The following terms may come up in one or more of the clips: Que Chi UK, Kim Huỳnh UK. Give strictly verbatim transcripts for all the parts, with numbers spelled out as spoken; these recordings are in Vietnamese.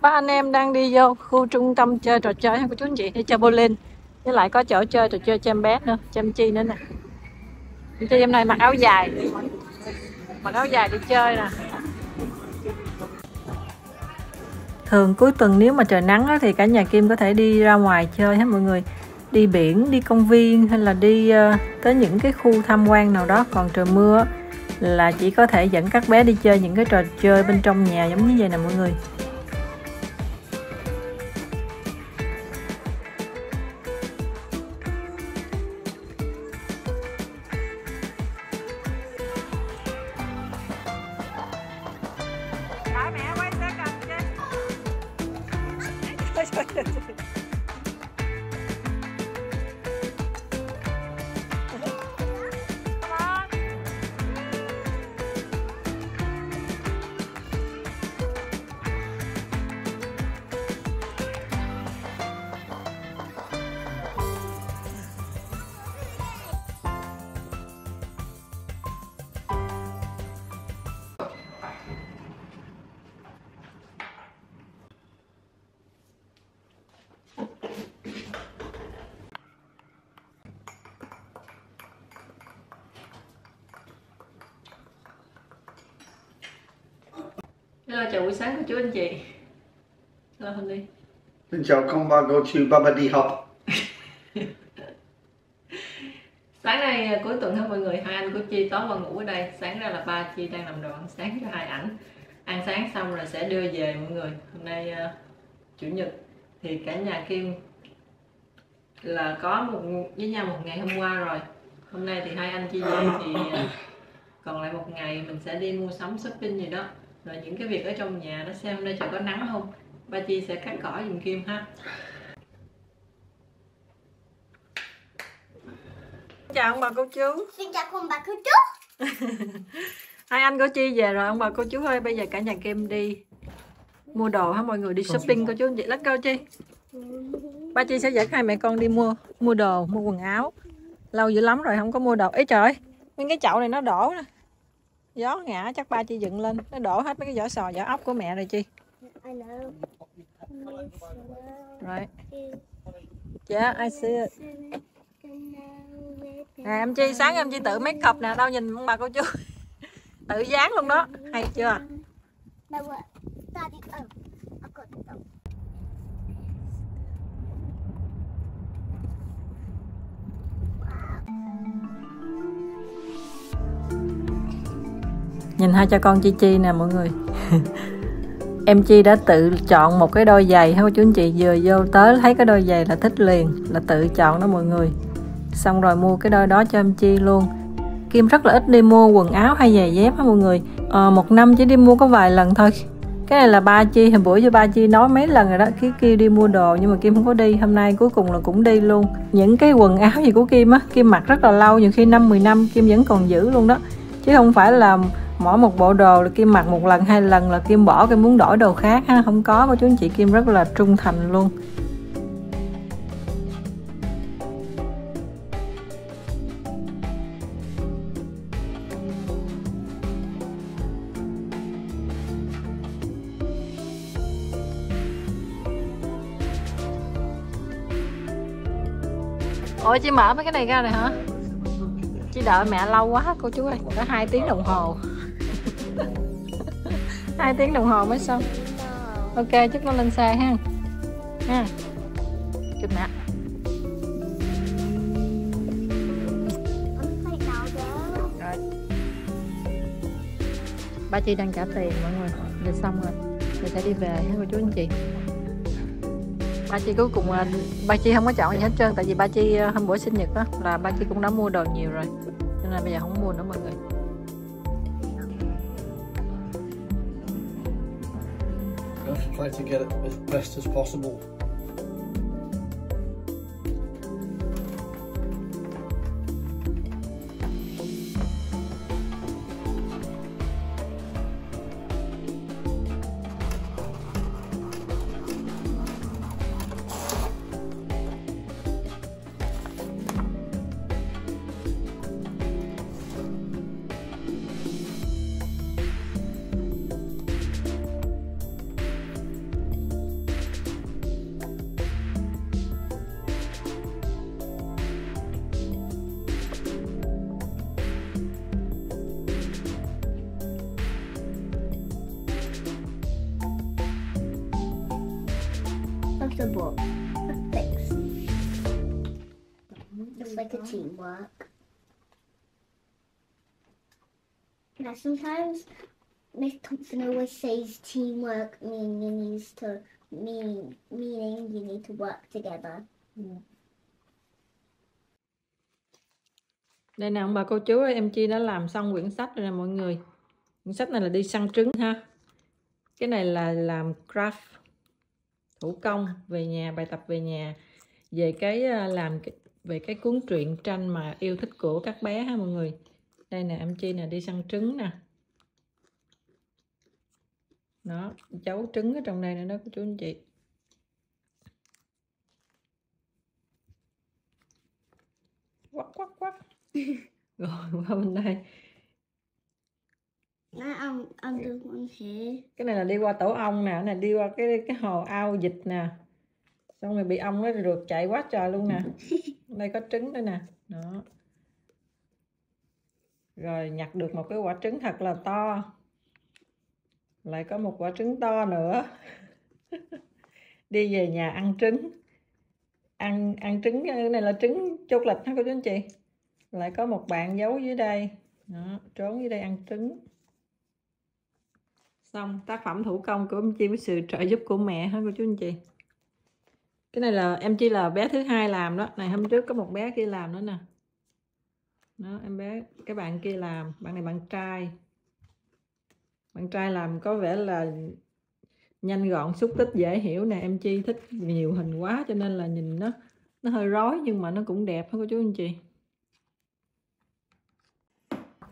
Ba anh em đang đi vô khu trung tâm chơi trò chơi của chú anh chị, đi chơi bowling, với lại có chỗ chơi trò chơi cho em bé nữa, cho em Chi nữa nè. Đi chơi em này mặc áo dài, mặc áo dài đi chơi nè. Thường cuối tuần nếu mà trời nắng thì cả nhà Kim có thể đi ra ngoài chơi hết mọi người, đi biển, đi công viên hay là đi tới những cái khu tham quan nào đó. Còn trời mưa là chỉ có thể dẫn các bé đi chơi những cái trò chơi bên trong nhà giống như vậy nè mọi người. Chào buổi sáng của chú anh chị. Hello Honey. Xin chào con, ba go to Baba đi học. Sáng nay cuối tuần hết mọi người, hai anh của Chi tối qua ngủ ở đây. Sáng ra là ba Chi đang làm đồ ăn sáng cho hai ảnh. Ăn sáng xong rồi sẽ đưa về mọi người. Hôm nay uh, chủ nhật thì cả nhà Kim là có một với nhau một ngày hôm qua rồi. Hôm nay thì hai anh Chi về thì uh, còn lại một ngày mình sẽ đi mua sắm shopping gì đó. Rồi những cái việc ở trong nhà nó xem hôm nay trời có nắng không, ba Chi sẽ cắt cỏ dùm Kim ha. Chào ông bà cô chú. Xin chào ông bà cô chú. Hai anh của Chi về rồi ông bà cô chú ơi. Bây giờ cả nhà Kim đi mua đồ hả mọi người, đi shopping cô chú anh chị. Let's go Chi. Ba Chi sẽ dẫn hai mẹ con đi mua mua đồ, mua quần áo. Lâu dữ lắm rồi không có mua đồ. Ê trời, nguyên cái chậu này nó đổ nè, gió ngã chắc ba Chi dựng lên, nó đổ hết mấy cái vỏ sò vỏ ốc của mẹ rồi Chi. Right. Yeah, I see it. Nè em Chi, sáng em Chi tự make up nè, đâu nhìn ông bà cô chú. Tự dán luôn đó, hay chưa? Nhìn hai cha con Chi Chi nè mọi người. Em Chi đã tự chọn một cái đôi giày hả chú anh chị, vừa vô tới thấy cái đôi giày là thích liền, là tự chọn đó mọi người. Xong rồi mua cái đôi đó cho em Chi luôn. Kim rất là ít đi mua quần áo hay giày dép hả mọi người, à, một năm chỉ đi mua có vài lần thôi. Cái này là ba Chi, hồi buổi cho ba Chi nói mấy lần rồi đó, cái kia đi mua đồ nhưng mà Kim không có đi. Hôm nay cuối cùng là cũng đi luôn. Những cái quần áo gì của Kim á, Kim mặc rất là lâu, nhiều khi năm mười năm Kim vẫn còn giữ luôn đó. Chứ không phải là mỗi một bộ đồ là Kim mặc một lần hai lần là Kim bỏ, Kim muốn đổi đồ khác ha, không có. Cô chú anh chị Kim rất là trung thành luôn. Ủa chị mở mấy cái này ra rồi hả? Chị đợi mẹ lâu quá cô chú ơi, có hai tiếng đồng hồ. Hai tiếng đồng hồ mới xong. Ok, chúc nó lên xe ha. Ha. Chụp mẹ. Ba Chi đang trả tiền mọi người. Rồi xong rồi, rồi sẽ đi về ha cô chú anh chị. Ba Chi cuối cùng là ba Chi không có chọn gì hết trơn, tại vì ba Chi hôm bữa sinh nhật đó là ba Chi cũng đã mua đồ nhiều rồi, cho nên bây giờ không mua nữa mọi người. Try to get it as best as possible. possible. Thanks. It's like a teamwork. Now sometimes Miss Thompson always says teamwork mean you need to mean meaning you need to work together. Yeah. Đây nè ông bà cô chú ơi, em Chi đã làm xong quyển sách rồi nè mọi người. Quyển sách này là đi săn trứng ha. Cái này là làm craft thủ công về nhà, bài tập về nhà về cái làm về cái cuốn truyện tranh mà yêu thích của các bé ha mọi người. Đây nè em Chi nè đi săn trứng nè. Đó, cháu trứng ở trong đây nè đó cô chú anh chị. Quắc quắc quắc. Rồi qua bên đây. Nói ông ông đưa con khỉ. Cái này là đi qua tổ ong nè, cái này đi qua cái cái hồ ao dịch nè. Xong rồi bị ong nó rượt chạy quá trời luôn nè. Đây có trứng đây nè, đó. Rồi nhặt được một cái quả trứng thật là to. Lại có một quả trứng to nữa. Đi về nhà ăn trứng. Ăn ăn trứng, cái này là trứng chốt lịch hả cô chú anh chị? Lại có một bạn giấu dưới đây. Đó, trốn dưới đây ăn trứng. Xong tác phẩm thủ công của em Chi với sự trợ giúp của mẹ hả cô chú anh chị? Cái này là em Chi là bé thứ hai làm đó. Này hôm trước có một bé kia làm nữa nè. Đó, em bé cái bạn kia làm, bạn này bạn trai. Bạn trai làm có vẻ là nhanh gọn, xúc tích, dễ hiểu nè. Em Chi thích nhiều hình quá cho nên là nhìn nó nó hơi rối nhưng mà nó cũng đẹp hả cô chú anh chị?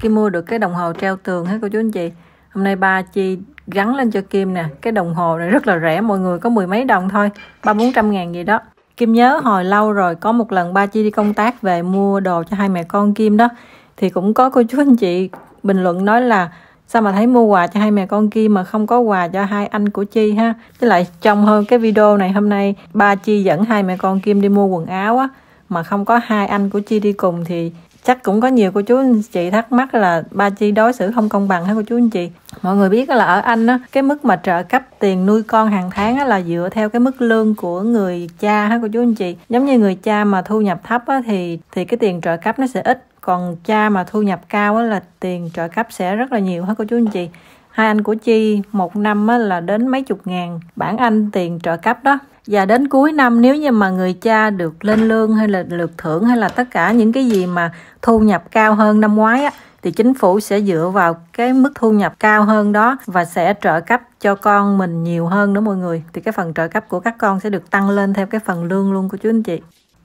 Kim mua được cái đồng hồ treo tường hả cô chú anh chị? Hôm nay ba Chi gắn lên cho Kim nè. Cái đồng hồ này rất là rẻ mọi người, có mười mấy đồng thôi, ba bốn trăm ngàn gì đó. Kim nhớ hồi lâu rồi có một lần ba Chi đi công tác về mua đồ cho hai mẹ con Kim đó, thì cũng có cô chú anh chị bình luận nói là sao mà thấy mua quà cho hai mẹ con Kim mà không có quà cho hai anh của Chi ha. Với lại trong hơn cái video này hôm nay ba Chi dẫn hai mẹ con Kim đi mua quần áo á, mà không có hai anh của Chi đi cùng thì chắc cũng có nhiều cô chú anh chị thắc mắc là ba Chi đối xử không công bằng hả cô chú anh chị? Mọi người biết là ở Anh á, cái mức mà trợ cấp tiền nuôi con hàng tháng á, là dựa theo cái mức lương của người cha hả cô chú anh chị? Giống như người cha mà thu nhập thấp á, thì thì cái tiền trợ cấp nó sẽ ít, còn cha mà thu nhập cao á, là tiền trợ cấp sẽ rất là nhiều hả cô chú anh chị? Hai anh của Chi một năm á, là đến mấy chục ngàn bảng Anh tiền trợ cấp đó. Và đến cuối năm nếu như mà người cha được lên lương hay là được thưởng hay là tất cả những cái gì mà thu nhập cao hơn năm ngoái á, thì chính phủ sẽ dựa vào cái mức thu nhập cao hơn đó và sẽ trợ cấp cho con mình nhiều hơn nữa mọi người. Thì cái phần trợ cấp của các con sẽ được tăng lên theo cái phần lương luôn cô chú anh chị.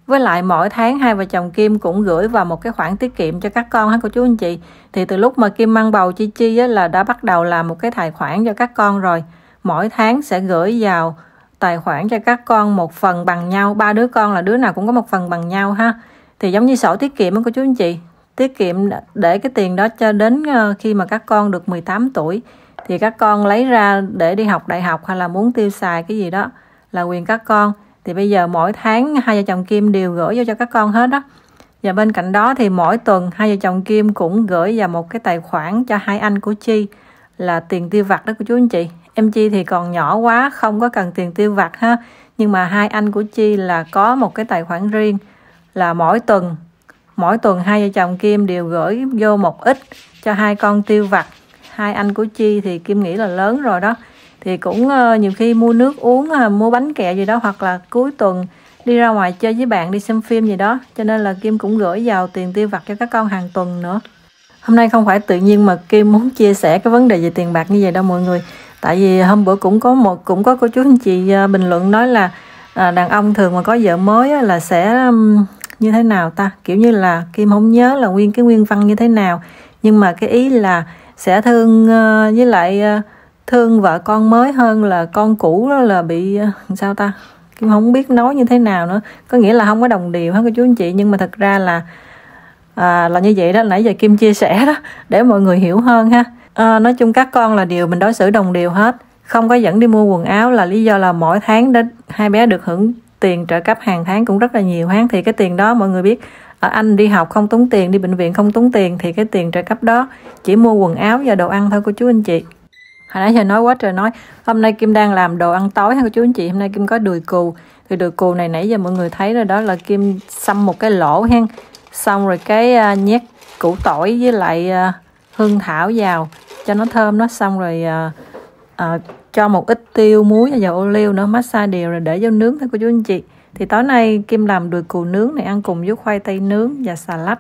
Với lại mỗi tháng hai vợ chồng Kim cũng gửi vào một cái khoản tiết kiệm cho các con hả cô chú anh chị? Thì từ lúc mà Kim mang bầu Chi Chi á, là đã bắt đầu làm một cái tài khoản cho các con rồi. Mỗi tháng sẽ gửi vào tài khoản cho các con một phần bằng nhau, ba đứa con là đứa nào cũng có một phần bằng nhau ha. Thì giống như sổ tiết kiệm đó cô chú anh chị, tiết kiệm để cái tiền đó cho đến khi mà các con được mười tám tuổi thì các con lấy ra để đi học đại học hay là muốn tiêu xài cái gì đó là quyền các con. Thì bây giờ mỗi tháng hai vợ chồng Kim đều gửi vô cho các con hết đó. Và bên cạnh đó thì mỗi tuần hai vợ chồng Kim cũng gửi vào một cái tài khoản cho hai anh của Chi là tiền tiêu vặt đó cô chú anh chị. Em Chi thì còn nhỏ quá không có cần tiền tiêu vặt ha, nhưng mà hai anh của Chi là có một cái tài khoản riêng là mỗi tuần mỗi tuần hai vợ chồng Kim đều gửi vô một ít cho hai con tiêu vặt. Hai anh của Chi thì Kim nghĩ là lớn rồi đó, thì cũng nhiều khi mua nước uống, mua bánh kẹo gì đó, hoặc là cuối tuần đi ra ngoài chơi với bạn, đi xem phim gì đó, cho nên là Kim cũng gửi vào tiền tiêu vặt cho các con hàng tuần nữa. Hôm nay không phải tự nhiên mà Kim muốn chia sẻ cái vấn đề về tiền bạc như vậy đâu mọi người. Tại vì hôm bữa cũng có một cũng có cô chú anh chị bình luận nói là à, đàn ông thường mà có vợ mới là sẽ như thế nào ta, kiểu như là Kim không nhớ là nguyên cái nguyên văn như thế nào, nhưng mà cái ý là sẽ thương với lại thương vợ con mới hơn là con cũ đó là bị sao ta, Kim không biết nói như thế nào nữa, có nghĩa là không có đồng điệu hết cô chú anh chị. Nhưng mà thật ra là à, là như vậy đó, nãy giờ Kim chia sẻ đó để mọi người hiểu hơn ha. À, nói chung các con là điều mình đối xử đồng đều hết, không có dẫn đi mua quần áo là lý do là mỗi tháng đến hai bé được hưởng tiền trợ cấp hàng tháng cũng rất là nhiều tháng. Thì cái tiền đó mọi người biết ở Anh đi học không tốn tiền, đi bệnh viện không tốn tiền, thì cái tiền trợ cấp đó chỉ mua quần áo và đồ ăn thôi cô chú anh chị. Hồi nãy giờ nói quá trời nói. Hôm nay Kim đang làm đồ ăn tối ha cô chú anh chị. Hôm nay Kim có đùi cừu. Thì đùi cừu này nãy giờ mọi người thấy rồi đó, là Kim xăm một cái lỗ hen. Xong rồi cái uh, nhét củ tỏi với lại uh, hương thảo vào cho nó thơm nó. Xong rồi uh, uh, cho một ít tiêu, muối và dầu ô liu nữa, massage đều rồi để vô nướng thôi cô chú anh chị. Thì tối nay Kim làm đùi cừu nướng này ăn cùng với khoai tây nướng và xà lách.